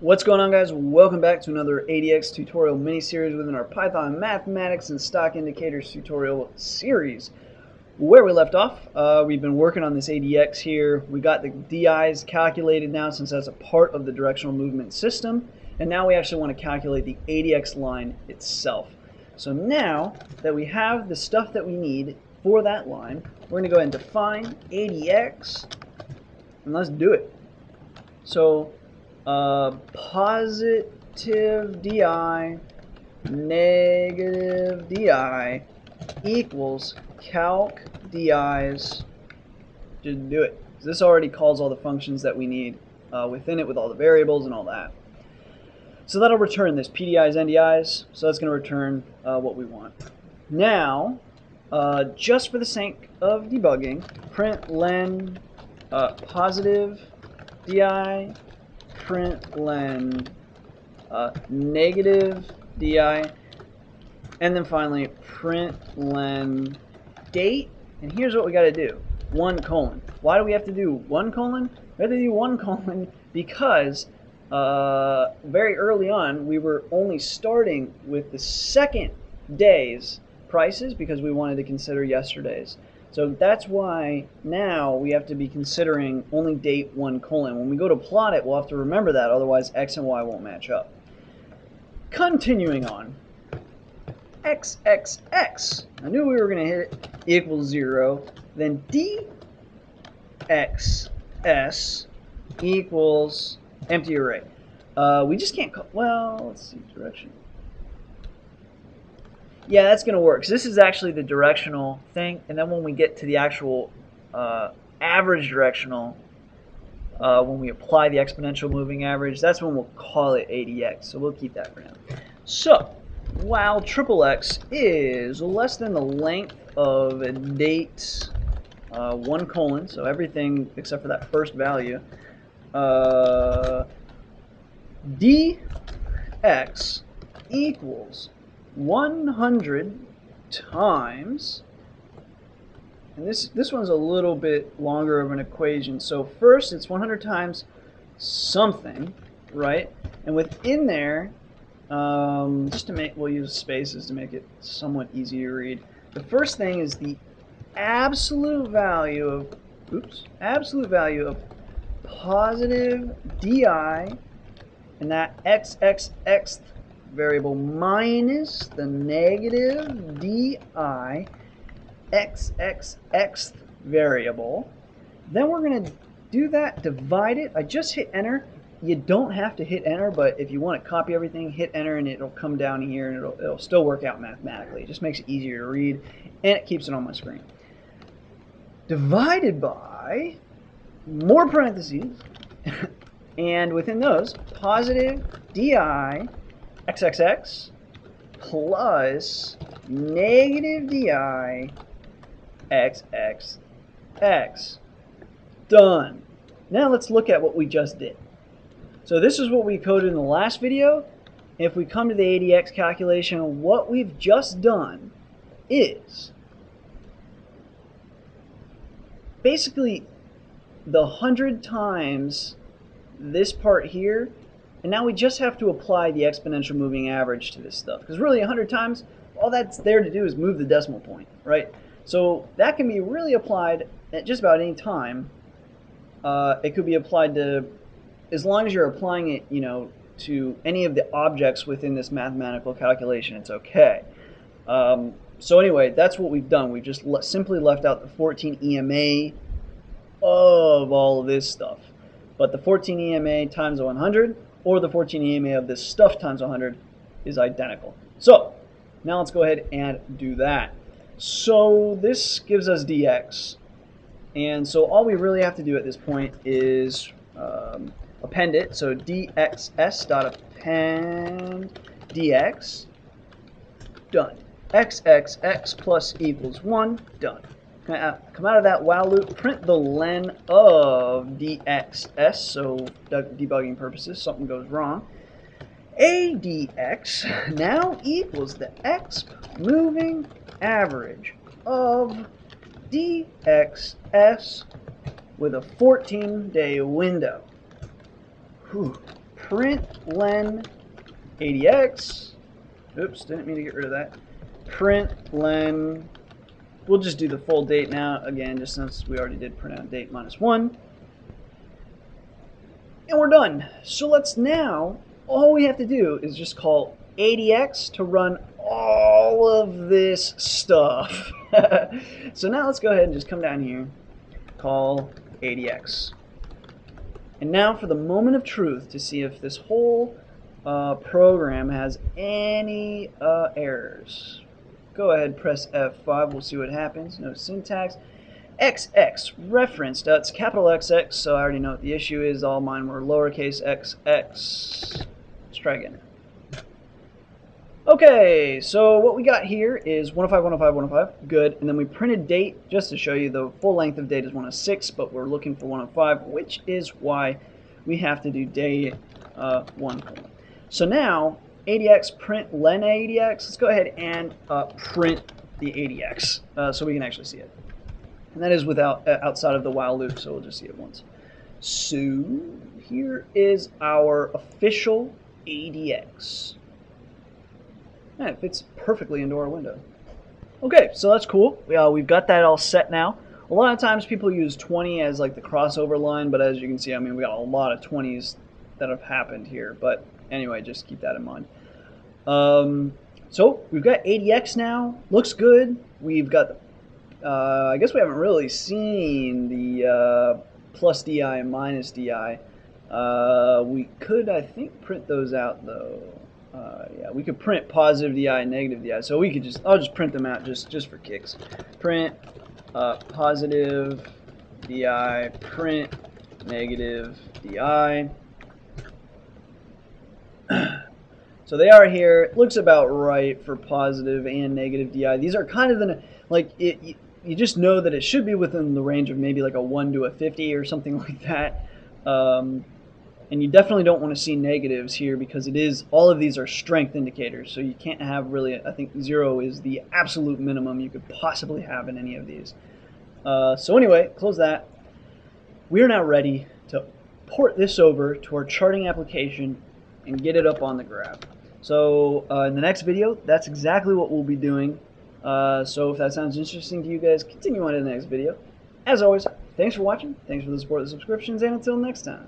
What's going on, guys? Welcome back to another ADX tutorial mini series within our Python mathematics and stock indicators tutorial series. Where we left off, we've been working on this ADX here. We got the DIs calculated now, since that's a part of the directional movement system, and now we actually want to calculate the ADX line itself. So now that we have the stuff that we need for that line, we're going to go ahead and define ADX, and let's do it. So positive DI, negative DI equals calc DIs. Just do it. This already calls all the functions that we need within it, with all the variables and all that. So that'll return this PDIs, NDIs. So that's going to return what we want. Now, just for the sake of debugging, print len positive DI, print len negative DI, and then finally print len date. And here's what we got to do: 1:. Why do we have to do 1:? We have to do 1:, because very early on we were only starting with the second day's prices because we wanted to consider yesterday's. So that's why now we have to be considering only date 1:. When we go to plot it, we'll have to remember that, otherwise X and Y won't match up. Continuing on, XXX, I knew we were going to hit it, equals 0, then DXS equals empty array. We just can't call, well, let's see, direction. Yeah, that's going to work. So this is actually the directional thing, and then when we get to the actual average directional, when we apply the exponential moving average, that's when we'll call it ADX. So we'll keep that for now. So while XXX is less than the length of date 1:, so everything except for that first value, DX equals 100 times, and this one's a little bit longer of an equation. So first it's 100 times something, right? And within there, just to make, we'll use spaces to make it somewhat easy to read. The first thing is the absolute value of, oops, absolute value of positive DI, and that XXX variable, minus the negative DI XXX variable. Then we're going to do that, divide it. I just hit enter. You don't have to hit enter, but if you want to copy everything, hit enter and it'll come down here, and it'll still work out mathematically. It just makes it easier to read, and it keeps it on my screen. Divided by more parentheses, and within those, positive DI XXX plus negative DI XXX. Done. Now let's look at what we just did. So this is what we coded in the last video. If we come to the ADX calculation, what we've just done is basically the 100 times this part here, and now we just have to apply the exponential moving average to this stuff, because really 100 times, all that's there to do is move the decimal point, right? So that can be really applied at just about any time. It could be applied to, as long as you're applying it, you know, to any of the objects within this mathematical calculation, it's okay. So anyway, that's what we've done. We've just simply left out the 14 EMA of all of this stuff. But the 14 EMA times 100, or the 14 EMA of this stuff times 100, is identical. So now let's go ahead and do that. So this gives us DX. And so all we really have to do at this point is append it. So DXS.append DX. Done. XXX plus equals 1. Done. Come out of that while loop, print the len of DXS, so debugging purposes, something goes wrong. ADX now equals the exp moving average of DXS with a 14-day window. Whew. Print len ADX. Oops, didn't mean to get rid of that. Print len. We'll just do the full date now, again, just since we already did print out date -1. And we're done. So let's now, all we have to do is just call ADX to run all of this stuff. So now let's go ahead and just come down here, call ADX. And now for the moment of truth to see if this whole program has any errors. Go ahead, press F5, we'll see what happens. No syntax. XX reference, that's capital XX, so I already know what the issue is. All mine were lowercase xx. Let's try again. Okay, so what we got here is 105, 105, 105, good, and then we printed date just to show you the full length of date is 106, but we're looking for 105, which is why we have to do day 1. So now ADX print len ADX. Let's go ahead and print the ADX so we can actually see it. And that is without outside of the while loop, so we'll just see it once. So here is our official ADX. And it fits perfectly into our window. Okay, so that's cool. We've got that all set now. A lot of times people use 20 as like the crossover line, but as you can see, I mean, we got a lot of 20s that have happened here. But anyway, just keep that in mind. So we've got ADX now. Looks good. We've got the I guess we haven't really seen the plus DI and minus DI. We could, I think, print those out though. Yeah, we could print positive DI and negative DI. So we could just, I'll just print them out just for kicks. Print positive DI, print negative DI. So they are here. It looks about right for positive and negative DI. These are kind of the, like, you just know that it should be within the range of maybe like a 1 to a 50 or something like that. And you definitely don't want to see negatives here because it is, all of these are strength indicators. So you can't have really, I think 0 is the absolute minimum you could possibly have in any of these. So anyway, close that. We are now ready to port this over to our charting application and get it up on the graph. So in the next video, that's exactly what we'll be doing. So if that sounds interesting to you guys, continue on to the next video. As always, thanks for watching, thanks for the support, the subscriptions, and until next time.